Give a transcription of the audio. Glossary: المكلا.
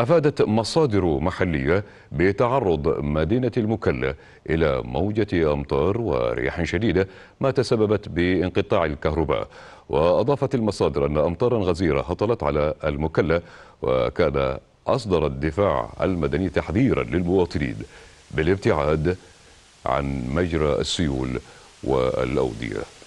أفادت مصادر محلية بتعرض مدينة المكلا إلى موجة أمطار ورياح شديدة ما تسببت بانقطاع الكهرباء. وأضافت المصادر أن أمطارا غزيرة هطلت على المكلا، وكان أصدر الدفاع المدني تحذيرا للمواطنين بالابتعاد عن مجرى السيول والأودية.